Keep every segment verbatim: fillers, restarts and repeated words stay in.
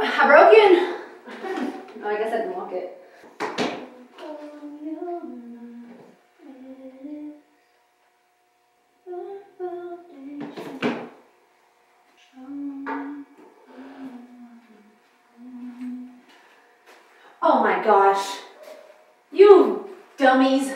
Oh, I broke in. Oh, I guess I didn't lock it. Oh my gosh. You dummies.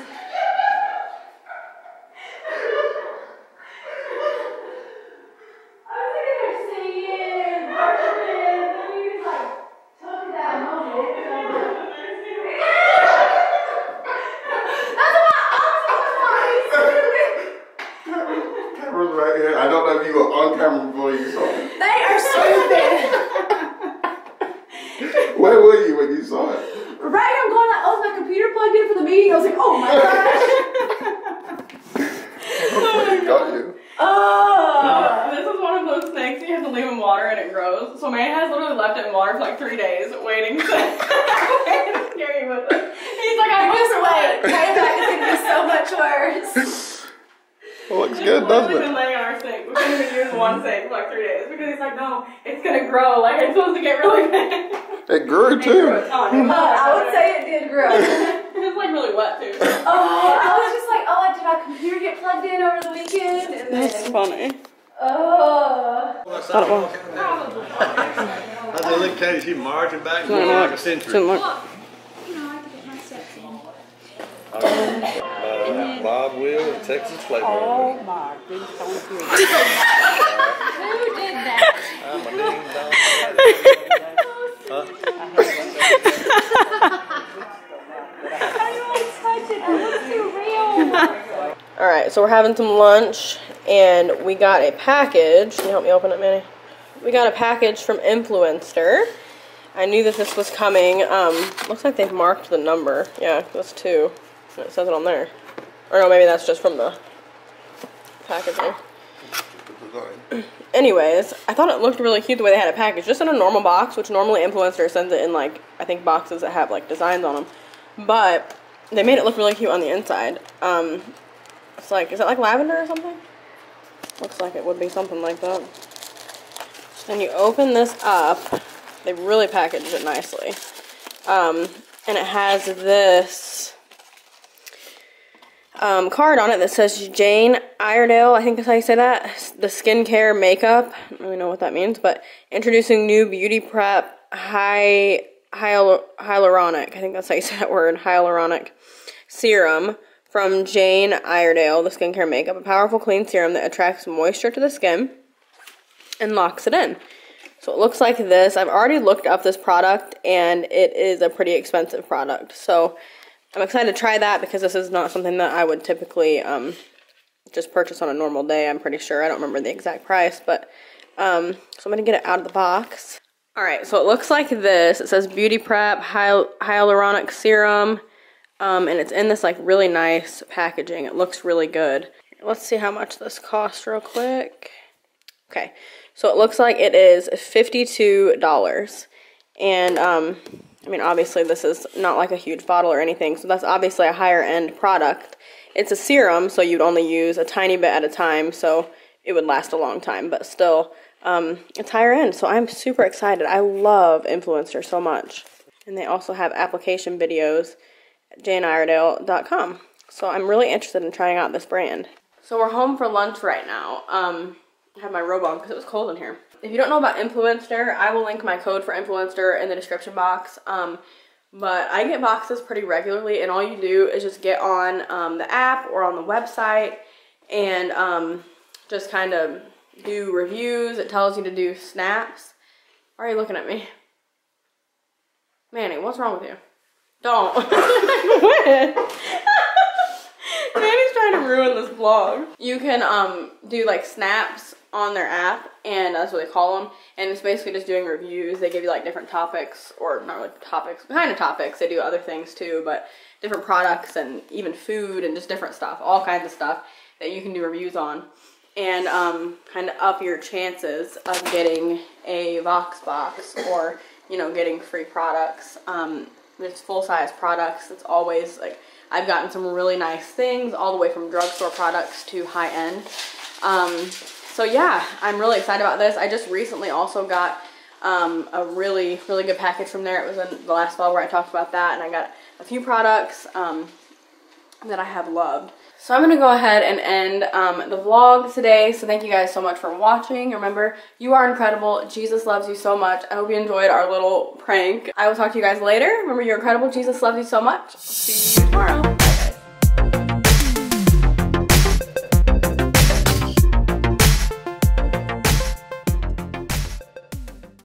Century. Didn't look. Well, you know, I have to get my steps in. Uh, Bob Wills and Texas Playboys. Oh my goodness. Who did that? I'm a ding dong. I don't want to touch it. It looks too real. Alright, so we're having some lunch and we got a package. Can you help me open it, Manny? We got a package from Influenster. I knew that this was coming. Um, looks like they've marked the number. Yeah, that's two. And it says it on there. Or no, maybe that's just from the packaging. Anyways, I thought it looked really cute the way they had it packaged. Just in a normal box, which normally Influencer sends it in, like, I think boxes that have, like, designs on them. But they made it look really cute on the inside. Um, it's like, is it like lavender or something? Looks like it would be something like that. And you open this up. They really packaged it nicely. Um, and it has this um, card on it that says Jane Iredale, I think that's how you say that, the skincare makeup. I don't really know what that means, but introducing new beauty prep hy hyal hyaluronic, I think that's how you say that word, hyaluronic serum from Jane Iredale, the skincare makeup, a powerful clean serum that attracts moisture to the skin and locks it in. So it looks like this. I've already looked up this product, and it is a pretty expensive product. So I'm excited to try that because this is not something that I would typically um, just purchase on a normal day, I'm pretty sure. I don't remember the exact price, but um, so I'm going to get it out of the box. All right, so it looks like this. It says Beauty Prep Hyal Hyaluronic Serum, um, and it's in this like really nice packaging. It looks really good. Let's see how much this costs real quick. Okay. So it looks like it is fifty-two dollars, and um, I mean, obviously this is not like a huge bottle or anything, so that's obviously a higher end product. It's a serum, so you'd only use a tiny bit at a time, so it would last a long time, but still, um, it's higher end, so I'm super excited. I love Influencer so much, and they also have application videos at jane iredale dot com, so I'm really interested in trying out this brand. So we're home for lunch right now. Um... I have my robe on because it was cold in here. If you don't know about Influencer, I will link my code for Influencer in the description box. Um, but I get boxes pretty regularly, and all you do is just get on um, the app or on the website and um, just kind of do reviews. It tells you to do snaps. Why are you looking at me? Manny, what's wrong with you? Don't. What? Manny's trying to ruin this vlog. You can um, do like snaps on their app, and that's what they call them, and it's basically just doing reviews. They give you like different topics, or not really topics, kind of topics. They do other things too, but different products and even food and just different stuff, all kinds of stuff that you can do reviews on, and um, kind of up your chances of getting a Vox box or, you know, getting free products. Um, it's full-size products. It's always like, I've gotten some really nice things, all the way from drugstore products to high-end. Um, so yeah, I'm really excited about this. I just recently also got um, a really, really good package from there. It was in the last vlog where I talked about that, and I got a few products um, that I have loved. So I'm going to go ahead and end um, the vlog today. So thank you guys so much for watching. Remember, you are incredible. Jesus loves you so much. I hope you enjoyed our little prank. I will talk to you guys later. Remember, you're incredible. Jesus loves you so much. See you tomorrow.